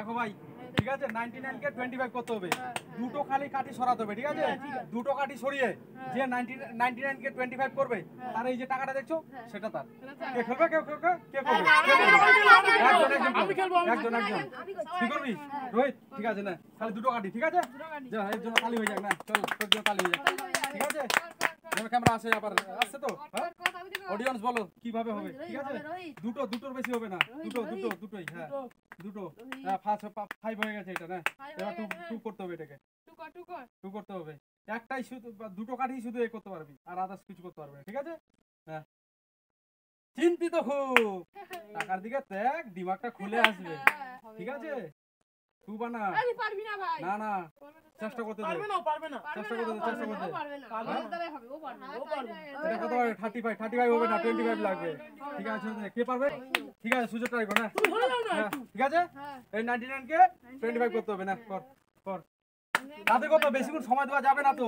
देखो भाई ठीक है 99 के 25 करते होबे দুটো খালি কাটি সরাতে হবে ঠিক আছে দুটো কাটি সরিয়ে যে 99 কে 25 করবে তার এই যে টাকাটা দেখছো সেটা তার কে খেলবে কে করবে আমি খেলবো একজন কি করবি রোহিত ঠিক আছে না খালি দুটো কাটি ঠিক আছে যা একজন খালি হয়ে যাক না চল তোর জন্য খালি হয়ে যাক ঠিক আছে এর ক্যামেরা আছে আবার আছে তো হ্যাঁ অডিয়েন্স বলো কিভাবে হবে ঠিক আছে দুটো দুটোর বেশি হবে না দুটোই হ্যাঁ দুটো হ্যাঁ ফাস্ট ফাইভ হয়ে গেছে এটা না এবার টু করতে হবে এটাকে টু করতে হবে একটাই শুধু দুটো কাঠি শুধু এ করতে পারবি আর আদার্স কিছু করতে পারবে না ঠিক আছে হ্যাঁ চিন্তিত খুব টাকার দিকে দেখ দিমাগটা খুলে আসবে ঠিক আছে তুবা না আমি পারবি না ভাই না না চেষ্টা করতে দে পারবে না চেষ্টা করতে পারবে না কালকে হবে ও পারবে এটা কত হবে 35 হবে না 25 লাগবে ঠিক আছে কে পারবে ঠিক আছে সুযোগ ট্রাই কর না তুমি ধরে নাও না ঠিক আছে এই 99 কে 25 করতে হবে না কর তাতে কত বেশিক্ষণ সময় দেওয়া যাবে না তো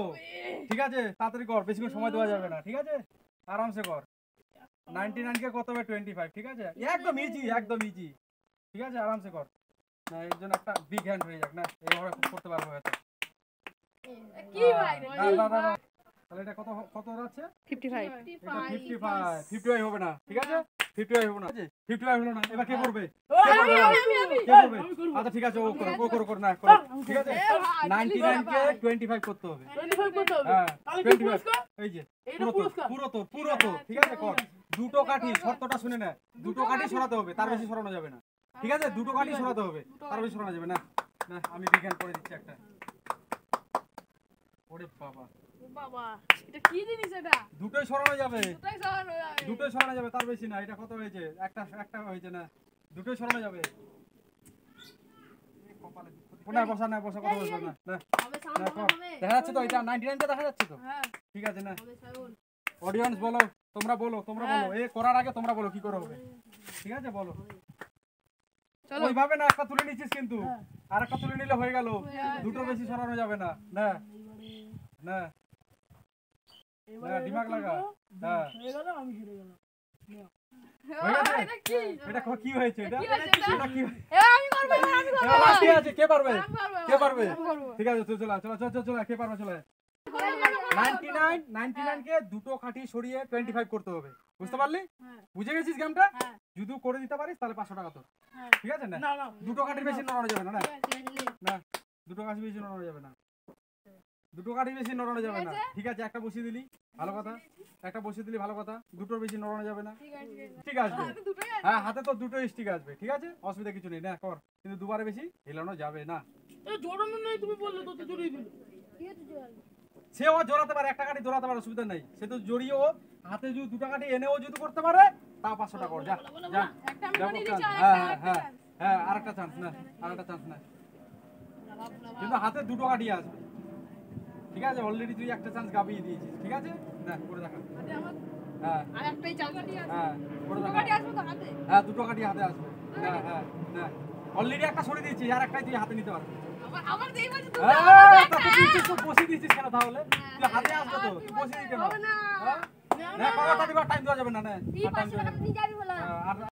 ঠিক আছে তাড়াতাড়ি কর বেশিক্ষণ সময় দেওয়া যাবে না ঠিক আছে আরামসে কর 99 কে কত হবে 25 ঠিক আছে একদম ইজি ঠিক আছে আরামসে কর না একজন একটা বিগ হ্যান্ড হয়ে যাক না এইভাবে করতে পারবো হয়তো কি ভাই না তাহলে এটা কত হচ্ছে 55 হবে না ঠিক আছে 55 হবে না 55 হলো না এবার কে করবে আমি করব আচ্ছা ঠিক আছে ও কর না করো ঠিক আছে 99 কে 25 করতে হবে হ্যাঁ তাহলে কি পুরস্কার এই যে পুরো তো ঠিক আছে কর দুটো কাঠি শর্তটা শুনে না দুটো কাঠি সরাতে হবে তার বেশি সরানো যাবে না ঠিক আছে দুটো কাঠি সরাতে হবে তার বেশি সরানো যাবে না না আমি বিজ্ঞান করে দিচ্ছি একটা ওরে বাবা এটা কি জিনিস এটা দুটোই সরানো যাবে তার বেশি না এটা কত হয়েছে একটা হয়েছে না দুটোই সরানো যাবে কোনায় বসা কথা বলছ না দেখা যাচ্ছে তো এটা 99 টা দেখা যাচ্ছে তো হ্যাঁ ঠিক আছে না অডিয়েন্স বলো তোমরা বলো এই করার আগে তোমরা বলো কি করে হবে ঠিক আছে বলো চলো ওইভাবে না একটা তুলে নিছিস কিন্তু আর একটা তুলে নিলে হয়ে গেল দুটোর বেশি সরানো যাবে না না না এবারে দিমাগ লাগা হ্যাঁ হয়ে গেল আমি হেরে গেলাম এটা কি হয়েছে এটা কি আমি করব বাকি আছে কে পারবে ঠিক আছে চল কে পারবে 99 কে দুটো কাঠি সরিয়ে 25 করতে হবে বুঝতে পারলি বুঝে গেছিস গেমটা যদি করে দিতে পারিস তাহলে 500 টাকা তোর ঠিক আছে না দুটো কাঠির বেশি নড়ানো যাবে না না দুটো কাঠি বেশি নড়ানো যাবে না দুটো কাঠি বেশি নড়ানো যাবে না ঠিক আছে একটা বসিয়ে দিলি ভালো কথা দুটোর বেশি নড়ানো যাবে না ঠিক আছে হ্যাঁ হাতে তো দুটো স্টিক আসবে ঠিক আছে অসুবিধা কিছু নেই না কর কিন্তু দুবারে বেশি হেলানো যাবে না এ জোড়ানো নাই তুমি বললে তো জোড়িয়ে দিল কি এত জোড়াল সে ও জোড়াতে পারে একটা কাঠি জোড়াতে পারে অসুবিধা নাই সে তো জোড়িয়ে ও হাতে যদি দুটো কাঠি এনেও যদি করতে পারে তা 500 টাকা কর যা একটা আমি নিয়ে যাই হ্যাঁ আরেকটা চান্স না কিন্তু হাতে দুটো কাঠি আসবে ঠিক আছে অলরেডি তুই একটা চান্স গাবিয়ে দিয়েছিস ঠিক আছে না করে দেখা আরে আমার হ্যাঁ আর একটাই চান্স কাটি আছে হ্যাঁ করে দেখা কাটি আসবে তো হাতে হ্যাঁ দুটো কাটি হাতে আসবে হ্যাঁ না অলরেডি একটা সরিয়ে দিয়েছিস আর একটাই তুই হাতে নিতে পারবি আমার দেই বাজে দুটো একটা তুই বসে দিয়েছিস কেন তাহলে তুই হাতে আসবে তো বসে দিতে হবে না না কতটা টাইম দেওয়া যাবে না 500 টাকা তো নিয়ে যাবি বলা